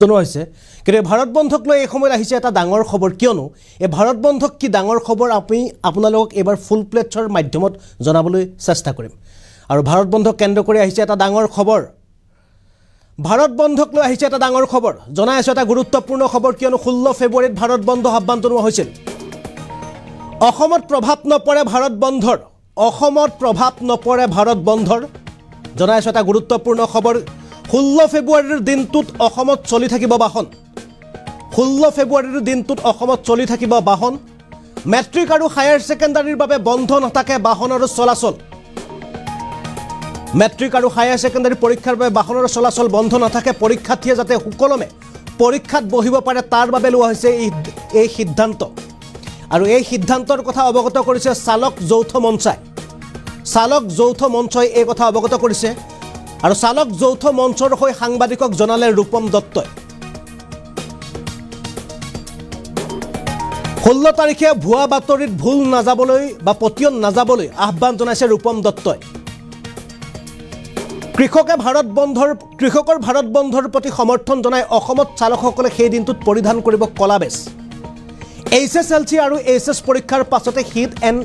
Kere Bharat Bandhok loi ei somoyot ahiche eta dangor khobor kionu ei Bharat Bandhok ki dangor khobor apni apunalok ebar full plateor madhyomot jonaboloi chesta korim aru Bharat Bandhok kendro kori ahiche eta dangor khobor Bharat Bandhok loi ahiche eta dangor khobor jonai aso eta guruttopurno khobor kionu 16 February Bharat Bandho abbantonwa hoisil Ohomot probhab nopore Bharat Bandhor Ohomot probhab nopore Bharat Bandhor jonai aso eta guruttopurno khobor 16 Februaryৰ দিনটোত অসমত চলি থাকিব বাহন 16 Februaryৰ দিনটোত অসমত চলি থাকিব বাহন মেট্ৰিক আৰু হায়াৰ সেকেন্ডাৰীৰ বাবে বন্ধ নথাকে বাহনৰ চলাচল মেট্ৰিক আৰু হায়াৰ সেকেন্ডাৰী পৰীক্ষাৰ বাবে বাহনৰ চলাচল বন্ধ নথাকে পৰীক্ষাৰ্থীয়ে যাতে হুকলমে পৰীক্ষাত বহিব পাৰে তাৰ বাবে লোৱা হৈছে এই সিদ্ধান্ত আৰু এই সিদ্ধান্তৰ কথা অৱগত কৰিছে চালক যৌথ মঞ্চই এই কথা অৱগত কৰিছে আৰু চালক যৌথ মঞ্চৰ হৈ সাংবাদিকক জনালে ৰূপম দত্তই 16 তাৰিখে ভুৱা বাতৰিত ভুল নাজাবলৈ বা পতিয়ন নাজাবলৈ আহ্বান জনাইছে ৰূপম দত্তই কৃষকৰ ভাৰত বন্ধৰ প্ৰতি সমৰ্থন জনাই অসমত চালকসকলে সেই দিনটোত পৰিধান কৰিব কলা বেচ এইচএছএলসি আৰু এইচএছ পৰীক্ষাৰ পাছতে হিট এণ্ড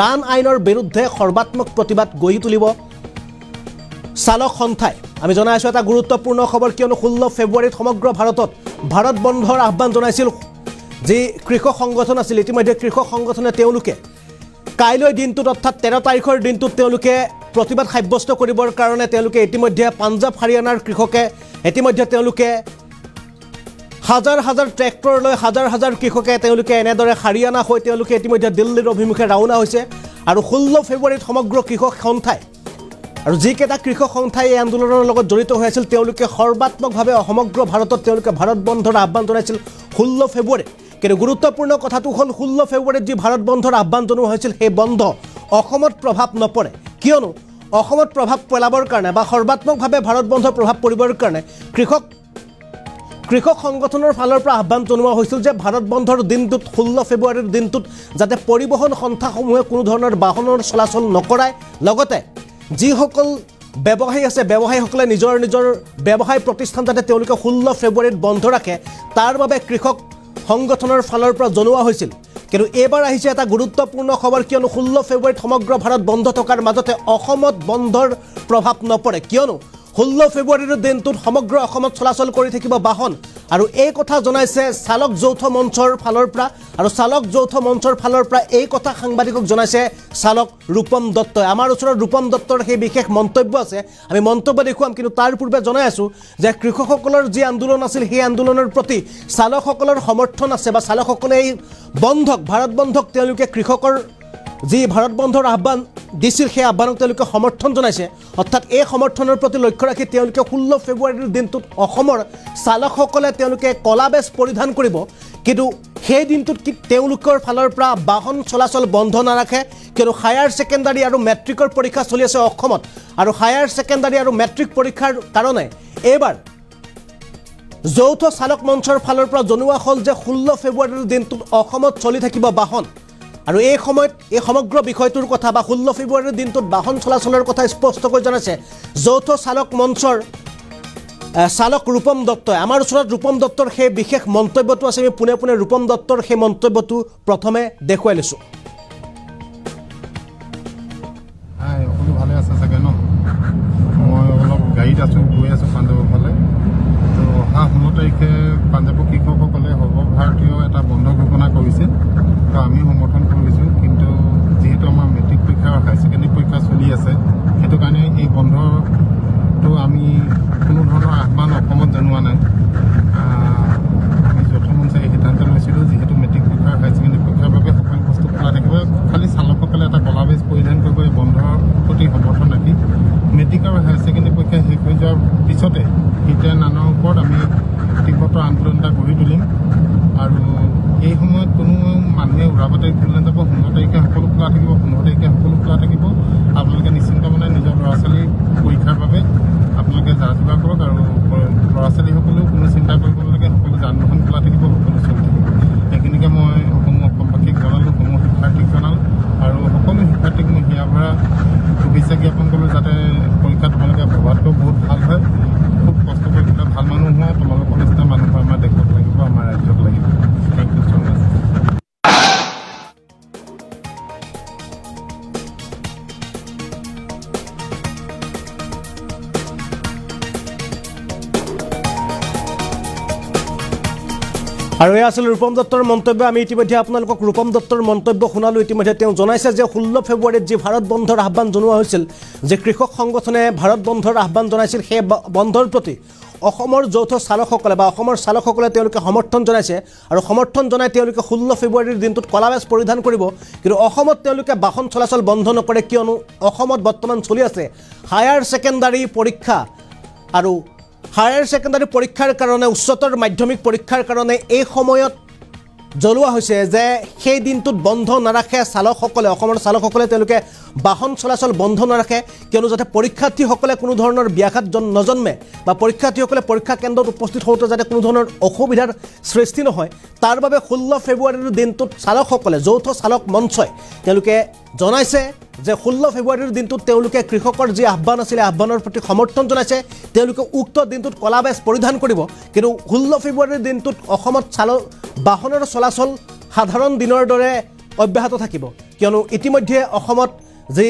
ৰান আইনৰ বিৰুদ্ধে সৰ্বাত্মক প্ৰতিবাদ গঢ়ি তুলিব Salok Hontai, আমি জনাইছো এটা গুৰুত্বপূৰ্ণ খবৰ কিয়নো 16 ফেব্ৰুৱাৰীত সমগ্ৰ ভাৰতত ভাৰত বন্ধৰ আহ্বান জনাইছিল যে কৃষক সংগঠন আছিল ইতিমধ্যে কৃষক সংগঠনে তেওঁলোকে কাইলৈ দিনটোত অৰ্থাৎ 13 তাৰিখৰ দিনটোত তেওঁলোকে প্ৰতিবাদ সাব্যস্ত কৰিবৰ কাৰণে তেওঁলোকে ইতিমধ্যে পাঞ্জাব হাৰিয়ানাৰ কৃষকে ইতিমধ্যে তেওঁলোকে হাজাৰ হাজাৰ ট্ৰেক্টৰ লৈ হাজাৰ হাজাৰ কৃষকে তেওঁলোকে এনেদৰে হাৰিয়ানা হৈ তেওঁলোকে ইতিমধ্যে দিল্লীৰ অভিমুখে ৰাওনা হৈছে আৰু 16 ফেব্ৰুৱাৰীত সমগ্ৰ কৃষক সংগঠন আৰু যিকেটা কৃষক সংগঠন এই আন্দোলনৰ লগত জড়িত হৈ আছিল তেওঁলোকে সৰ্বাত্মকভাৱে সমগ্ৰ ভাৰতত তেওঁলোকে ভাৰত বন্ধৰ আহ্বান জনাইছিল 16 ফেব্ৰুৱাৰী কিন্তু গুৰুত্বপূৰ্ণ কথাটো হ'ল 16 ফেব্ৰুৱাৰীত যি ভাৰত বন্ধৰ আহ্বান জনোৱা হৈছিল সেই বন্ধ অসমত প্ৰভাৱ নপৰে কিয়নো অসমত প্ৰভাৱ পেলাবৰ কাৰণে বা সৰ্বাত্মকভাৱে ভাৰত বন্ধৰ প্ৰভাৱ পৰিবৰ কাৰণে কৃষক সংগঠনৰ ফালৰ পৰা আহ্বান জনোৱা হৈছিল যে ভাৰত বন্ধৰ দিনটোত 16 ফেব্ৰুৱাৰীৰ দিনটোত যাতে পৰিবহন সংস্থাসমূহে কোনো ধৰণৰ বাহনৰ চলাচল নকৰাই লগতে যিসকল ব্যৱসায়ী আছে ব্যৱসায়ীসকলে নিজৰ নিজৰ ব্যৱসায় প্ৰতিষ্ঠান যাতে তেওঁলোকে 16 ফেব্ৰুৱাৰীত বন্ধ ৰাখে তাৰ বাবে কৃষক সংগঠনৰ ফালৰ পৰা জনোৱা হৈছিল কিন্তু এবাৰ আহিছে এটা গুৰুত্বপূৰ্ণ খবৰ কিয়নো 16 ফেব্ৰুৱাৰীত সমগ্ৰ ভাৰত বন্ধ থকাৰ মাজতে অসমত বন্ধৰ প্ৰভাৱ নপৰে কিয়নো 16 ফেব্ৰুৱাৰীৰ দিনটোত সমগ্ৰ অসমত চলাচল কৰি থাকিব বাহন আৰু এই কথা জনাইছে চালক যৌথ মঞ্চৰ ফালৰ পৰা আৰু চালক যৌথ মঞ্চৰ ফালৰ পৰা এই কথা সাংবাদিকক জনাইছে চালক ৰূপম দত্ত আমাৰ ওচৰত ৰূপম দত্তৰ সেই বিশেষ মন্তব্য আছে আমি মন্তব্য দেখুৱাম কিন্তু তাৰ পূৰ্বে জনাই আছো যে কৃষকসকলৰ যি আন্দোলন আছিল সেই আন্দোলনৰ প্ৰতি চালকসকলৰ সমৰ্থন আছে বা চালকসকলে এই বন্ধক ভাৰত বন্ধক তেওঁলোকে কৃষকৰ যি ভাৰত বন্ধৰ আহ্বান দিছিল সেই আহ্বানক তেওঁলোকে সমৰ্থন জনাইছে অৰ্থাৎ এই সমৰ্থনৰ প্ৰতি লক্ষ্য ৰাখি তেওঁলোকে 16 ফেব্ৰুৱাৰীৰ দিনটোত অসমৰ চালকসকলে তেওঁলোকে কলা বেচ পৰিধান কৰিব কিন্তু সেই দিনটোত তেওঁলোকৰ ফালৰ পৰা বাহন চলাচল বন্ধ নাৰাখে কিন্তু হায়াৰ সেকেন্ডাৰী আৰু মেট্ৰিকৰ পৰীক্ষা চলি আছে অসমত আৰু হায়াৰ সেকেন্ডাৰী আৰু মেট্ৰিক পৰীক্ষাৰ কাৰণে এবাৰ যৌথ চালক মঞ্চৰ ফালৰ পৰা জনোৱা হ'ল যে 16 ফেব্ৰুৱাৰীৰ দিনটোত অসমত চলি থাকিব বাহন আৰু এই সময়ত এই সমগ্ৰ বিষয়টোৰ কথা বা 16 ফেব্ৰুৱাৰীৰ দিনটোত বাহন চলাচলৰ কথা স্পষ্টকৈ জনাইছে যৌথ চালক মঞ্চৰ চালক ৰূপম দত্তই আমাৰ ওচৰত ৰূপম দত্তৰ সেই বিশেষ মন্তব্যটো আছে আমি পুনে পুনে ৰূপম দত্তৰ সেই মন্তব্যটো প্ৰথমে দেখুৱাই লৈছো আই অকল ভালে আছে সগে ন মই অলপ গাইড আছো গৈ আছো পাঞ্জাবৰ ফালে তো হা হুনতেকে পাঞ্জাবৰ কৃষকসকলে হ'ব ভাৰতীয় এটা বন্ধ ঘোষণা কৰিছে আমি সমৰ্থন কৰিছো কিন্তু যেহেতু আমাৰ মেট্ৰিক পৰীক্ষা আৰু হাই সেকেন্ডাৰী পৰীক্ষা চলি আছে সেইটো কাৰণে এই বন্ধটো আমি কোনো ধৰণৰ আহ্বান অসমত জনোৱা নাই আমি যথমনচাই সিদ্ধান্ত লৈছিলোঁ যিহেতু মেট্ৰিক পৰীক্ষা হাই সেকেন্ডাৰী পৰীক্ষাৰ বাবে সকলো বস্তু খোলা থাকিব খালি চালকসকলে এটা কলা বেজ পৰিধান কৰিব এই বন্ধৰ প্ৰতি সমৰ্থন ৰাখি মেট্ৰিক আৰু হাই সেকেন্ডাৰী পৰীক্ষা শেষ হৈ যোৱাৰ পিছতে হিটে নানৰ ওপৰত আমি তীব্ৰ আন্দোলন এটা গঢ়ি তুলিম আৰু এই সময়ত কোনো মানুহে উৰাবাতৰি খুলি নাযাব 16 তাৰিখে সকলো খোলা থাকিব 15 তাৰিখে সকলো খোলা থাকিব আপোনালোকে নিশ্চিন্ত মনে নিজৰ ল'ৰা ছোৱালী পৰীক্ষাৰ বাবে আপোনালোকে যা যোগাৰ কৰক আৰু ল'ৰা ছোৱালীসকলেও কোনো চিন্তা কৰিব নালাগে সকলো যান বাহন খোলা থাকিব সকলো চলি থাকিব সেইখিনিকে মই সমূহ অসমবাসীক জনালোঁ সমূহ শিক্ষাৰ্থীক জনালোঁ আৰু সকলো শিক্ষাৰ্থীক মই হিয়া ভৰা শুভেচ্ছা জ্ঞাপন কৰিলোঁ যাতে পৰীক্ষা তোমালোকে ভবাতকৈ বহুত ভাল হয় খুব কষ্ট কৰি ভাল মানুহ হয় তোমালোকৰ নিচিনা আৰু এই আছিল ৰূপম দত্তৰ মন্তব্য। আমি ইতিমধ্যে আপোনালোকক ৰূপম দত্তৰ মন্তব্য শুনালো। ইতিমধ্যে তেওঁ জনাইছে যে 16 ফেব্ৰুৱাৰীত যি ভাৰত বন্ধৰ আহ্বান জনোৱা হৈছিল, যে কৃষক সংগঠনে ভাৰত বন্ধৰ আহ্বান জনাইছিল, সেই বন্ধৰ প্ৰতি অসমৰ যৌথ চালকসকলে বা অসমৰ চালকসকলে তেওঁলোকে সমৰ্থন জনাইছে আৰু সমৰ্থন জনাই তেওঁলোকে 16 ফেব্ৰুৱাৰীৰ দিনটোত কলাবেজ পৰিধান কৰিব। কিন্তু অসমত তেওঁলোকে বাহন চলাচল বন্ধ নকৰে কিয়নো অসমত বৰ্তমান চলি আছে হায়াৰ ছেকেণ্ডাৰী পৰীক্ষা, আৰু হায়াৰ ছেকেণ্ডাৰী পৰীক্ষাৰ কাৰণে, উচ্চতৰ মাধ্যমিক পৰীক্ষাৰ কাৰণে এই সময়ত জ্বলোৱা হৈছে যে সেই দিনটোত বন্ধ নাৰাখে চালকসকলে, অসমৰ চালকসকলে তেওঁলোকে বাহন চলাচল বন্ধ নাৰাখে কিয়নো যাতে পৰীক্ষাৰ্থীসকলে কোনো ধৰণৰ ব্যাঘাত নজন্মে বা পৰীক্ষাৰ্থীসকলে পৰীক্ষা কেন্দ্ৰত উপস্থিত হওঁতে যাতে কোনো ধৰণৰ অসুবিধাৰ সৃষ্টি নহয়, তাৰ বাবে 16 ফেব্ৰুৱাৰীৰ দিনটোত চালকসকলে, যৌথ চালক মঞ্চই তেওঁলোকে জনাইছে যে 16 ফেব্ৰুৱাৰীৰ দিনটোত তেওঁলোকে কৃষকৰ যি আহ্বান আছিলে আহ্বানৰ প্ৰতি সমৰ্থন জনাইছে। তেওঁলোকে উক্ত দিনটোত কলা বেজ পৰিধান কৰিব। কিন্তু 16 ফেব্ৰুৱাৰীৰ দিনটোত অসমত বাহনৰ চলাচল সাধাৰণ দিনৰ দৰে অব্যাহত থাকিব কিয়নো ইতিমধ্যে অসমত যি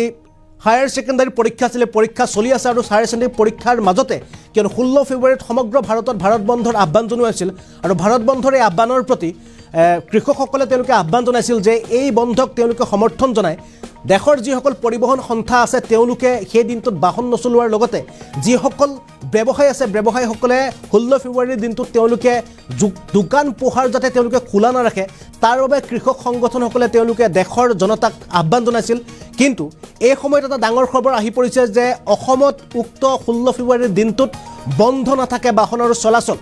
হায়াৰ ছেকেণ্ডাৰী পৰীক্ষা আছিলে পৰীক্ষা চলি আছে, আৰু হায়াৰ ছেকেণ্ডাৰী পৰীক্ষাৰ মাজতে কিয়নো 16 ফেব্ৰুৱাৰীত সমগ্ৰ ভাৰতত ভাৰত বন্ধৰ আহ্বান জনোৱা হৈছিল, আৰু ভাৰত বন্ধৰ এই আহ্বানৰ প্ৰতি কৃষকসকলে তেওঁলোকে আহ্বান জনাইছিল যে এই বন্ধক তেওঁলোকে সমৰ্থন জনায়। দেশৰ যিসকল পৰিবহণ সংস্থা আছে তেওঁলোকে সেই দিনটোত বাহন নচলোৱাৰ লগতে যিসকল ব্যৱসায় আছে ব্যৱসায়ীসকলে 16 ফেব্ৰুৱাৰীৰ দিনটোত তেওঁলোকে দোকান পোহাৰ যাতে তেওঁলোকে খোলা নাৰাখে তাৰ বাবে কৃষক সংগঠনসকলে তেওঁলোকে দেশৰ জনতাক আহ্বান জনাইছিল। কিন্তু এই সময়ত এটা ডাঙৰ খবৰ আহি পৰিছে যে অসমত উক্ত 16 ফেব্ৰুৱাৰীৰ দিনটোত বন্ধ নাথাকে বাহনৰ চলাচল।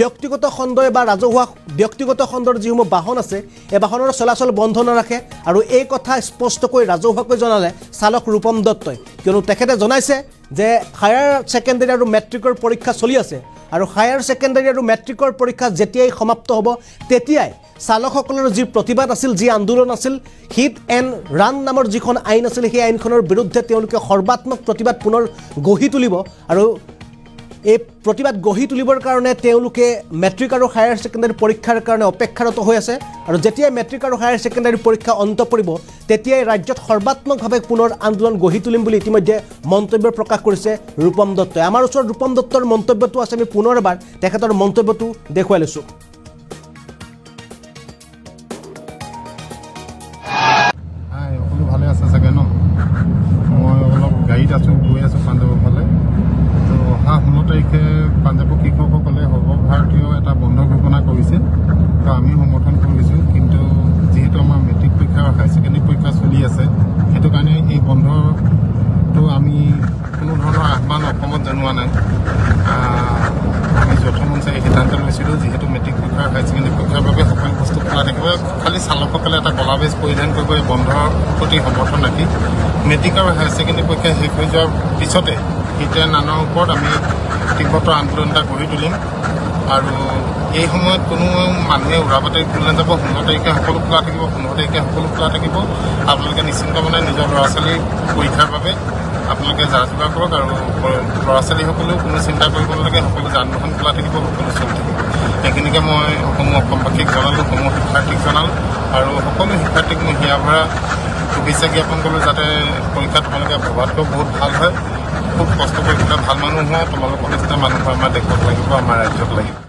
ব্যক্তিগত খণ্ডই বা ৰাজহুৱা ব্যক্তিগত খণ্ডৰ যিসমূহ বাহন আছে এই বাহনৰ চলাচল বন্ধ নাৰাখে, আৰু এই কথা স্পষ্টকৈ ৰাজহুৱাকৈ জনালে চালক ৰূপম দত্তই, কিয়নো তেখেতে জনাইছে যে হায়াৰ ছেকেণ্ডেৰী আৰু মেট্ৰিকৰ পৰীক্ষা চলি আছে, আৰু হায়াৰ ছেকেণ্ডেৰী আৰু মেট্ৰিকৰ পৰীক্ষা যেতিয়াই সমাপ্ত হ'ব তেতিয়াই চালকসকলৰ যি প্ৰতিবাদ আছিল, যি আন্দোলন আছিল, হিট এণ্ড ৰান নামৰ যিখন আইন আছিল সেই আইনখনৰ বিৰুদ্ধে তেওঁলোকে সৰ্বাত্মক প্ৰতিবাদ পুনৰ গঢ়ি তুলিব, আৰু এই প্ৰতিবাদ গঢ়ি তুলিবৰ কাৰণে তেওঁলোকে মেট্ৰিক আৰু হায়াৰ ছেকেণ্ডাৰী পৰীক্ষাৰ কাৰণে অপেক্ষাৰত হৈ আছে, আৰু যেতিয়াই মেট্ৰিক আৰু হায়াৰ ছেকেণ্ডাৰী পৰীক্ষা অন্ত পৰিব তেতিয়াই ৰাজ্যত সৰ্বাত্মকভাৱে পুনৰ আন্দোলন গঢ়ি তুলিম বুলি ইতিমধ্যে মন্তব্য প্ৰকাশ কৰিছে ৰূপম দত্তই। আমাৰ ওচৰত ৰূপম দত্তৰ মন্তব্যটো আছে, আমি পুনৰ এবাৰ তেখেতৰ মন্তব্যটো দেখুৱাই লৈছোঁ। ভালে আছে চাগে ন? মই অলপ গাড়ীত আছোঁ, গৈ আছোঁ পাঞ্জাৱৰ ফালে। অহা 16 তাৰিখে পাঞ্জাৱৰ কৃষকসকলে সৰ্বভাৰতীয় এটা বন্ধ ঘোষণা কৰিছে, তো আমি সমৰ্থন কৰিছোঁ। কিন্তু যিহেতু আমাৰ মেট্ৰিক পৰীক্ষা আৰু হায়াৰ ছেকেণ্ডেৰী পৰীক্ষা চলি আছে, সেইটো কাৰণে এই বন্ধটো আমি কোনো ধৰণৰ আহ্বান অসমত জনোৱা নাই। আমি যথমনুযায়ী সিদ্ধান্ত লৈছিলোঁ যিহেতু মেট্ৰিক পৰীক্ষা আৰু হায়াৰ ছেকেণ্ডেৰী পৰীক্ষাৰ বাবে সকলো বস্তু খোলা থাকিব, খালী চালকসকলে এটা কলা বেজ পৰিধান কৰিব এই বন্ধৰ প্ৰতি সমৰ্থন ৰাখি। মেট্ৰিক আৰু হায়াৰ ছেকেণ্ডেৰী পৰীক্ষা শেষ হৈ যোৱাৰ পিছতে হিটেন আনৰ ওপৰত আমি তীব্ৰ আন্দোলন এটা গঢ়ি তুলিম, আৰু এই সময়ত কোনো মানুহে উৰা বাতৰি ভুল নাযাব। 16 তাৰিখে সকলো খোলা থাকিব, 15 তাৰিখে সকলো খোলা থাকিব। আপোনালোকে নিশ্চিন্ত মনে নিজৰ ল'ৰা ছোৱালীৰ পৰীক্ষাৰ বাবে আপোনালোকে যা যোগাৰ কৰক, আৰু ল'ৰা ছোৱালীসকলেও কোনো চিন্তা কৰিব নালাগে, সকলো যান বাহন খোলা থাকিব, সকলো চলি থাকিব। সেইখিনিকে মই সমূহ অসমবাসীক জনালোঁ, সমূহ শিক্ষাৰ্থীক জনালোঁ, আৰু সকলো শিক্ষাৰ্থীক মই হিয়া ভৰা শুভেচ্ছা জ্ঞাপন কৰোঁ যাতে পৰীক্ষা তোমালোকে ভবাতকৈ বহুত ভাল হয়। খুব কষ্ট কৰি ভাল মানুহ হয়, তোমালোকৰ নিচিনা মানুহ হয় আমাৰ দেশত লাগিব, আমাৰ ৰাজ্যত লাগিব।